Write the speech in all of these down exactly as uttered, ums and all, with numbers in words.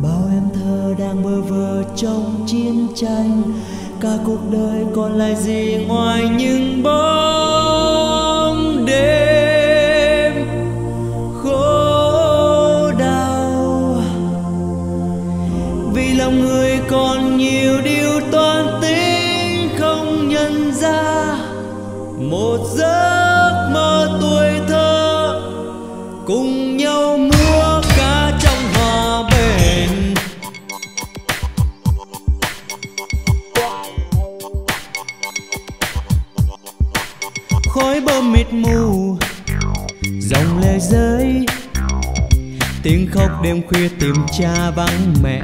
Bao em thơ đang bơ vơ trong chiến tranh, cả cuộc đời còn lại gì ngoài những bóng đêm khổ đau. Vì lòng người còn nhiều điều toan tính không nhận ra, một giấc mơ tuổi thơ cùng nhau múa ca trong hòa bình. Khói bơm mịt mù, dòng lệ rơi, tiếng khóc đêm khuya tìm cha vắng mẹ,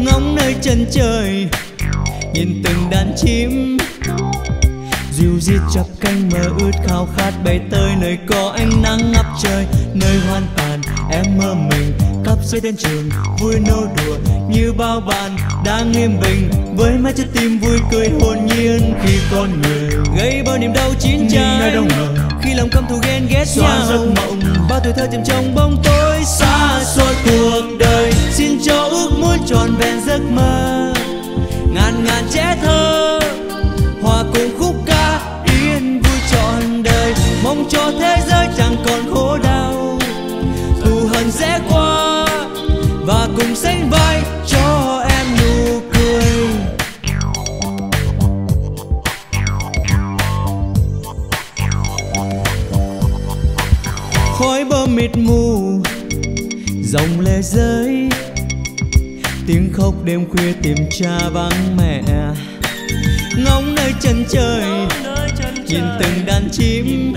ngóng nơi chân trời nhìn từng đàn chim dìu rít chắp cánh mơ ướt khao khát bay tới nơi có ánh nắng ngập trời, nơi hoan tàn em mơ mình cắp xe đến trường vui nô đùa như bao bạn đang yên bình với mái trái tim vui cười hồn nhiên. Khi con người gây bao niềm đau chiến tranh, khi lòng căm thù ghen ghét nhau giấc mộng, bao tuổi thơ chìm trong bóng tối xa xôi cuộc đời. Xin cho ước muốn tròn vẹn giấc mơ ngàn ngàn trẻ thơ hòa cùng khúc ca yên vui trọn đời, mong cho thế giới chẳng còn khổ đau, thù hận sẽ qua và cùng sánh vai cho em nụ cười. Khói bơm mịt mù, dòng lệ rơi, tiếng khóc đêm khuya tìm cha vắng mẹ, ngóng nơi chân trời nhìn từng đàn chim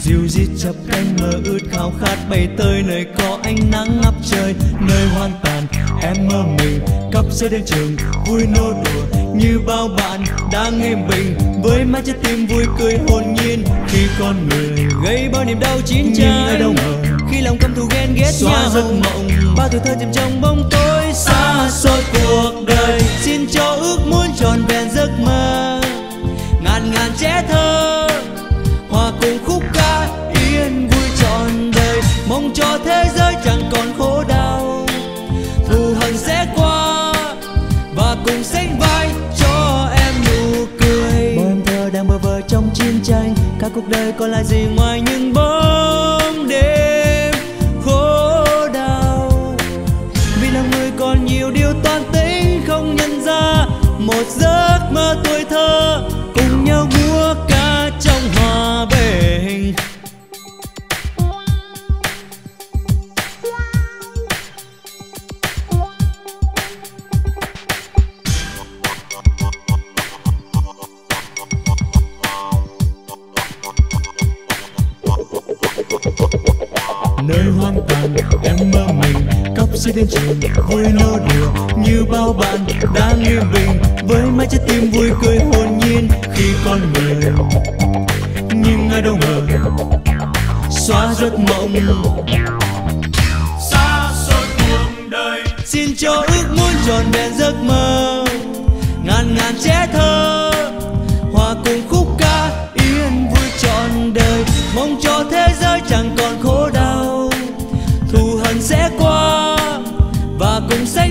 dìu rít chắp cánh mơ ướt khao khát bay tới nơi có ánh nắng ngập trời, nơi hoang tàn em mơ mình cắp xe đến trường vui nô đùa như bao bạn đang yên bình với mái trái tim vui cười hồn nhiên. Khi con người gây bao niềm đau chiến tranh, khi lòng căm thù ghen ghét nhau giấc mộng, bao tuổi thơ chìm trong bóng tối xa xôi cuộc đời. Xin cho ước muốn tròn vẹn giấc mơ ngàn ngàn trẻ thơ hòa cùng khúc ca yên vui trọn đời, mong cho thế giới chẳng còn khổ đau, thù hận sẽ qua và cùng sánh vai cho em nụ cười. Bao em thơ đang bơ vơ trong chiến tranh, cả cuộc đời còn lại gì ngoài những bóng đêm khổ đau. Vì lòng người còn nhiều điều toan tính không nhận ra, một giấc mơ tuổi thơ cùng nhau múa ca trong hòa bình. Nơi hoang tàn em mơ mình cắp xe đến trường vui nô đùa như bao bạn đang yên bình với mái trái tim vui cười hồn nhiên. Khi con người nhưng ai đâu ngờ xóa giấc mộng xa xôi cuộc đời. Xin cho ước muốn tròn vẹn giấc mơ ngàn ngàn trẻ thơ hòa cùng khúc ca yên vui trọn đời, mong cho thế giới chẳng còn khổ đau, thù hận sẽ qua và cùng sẽ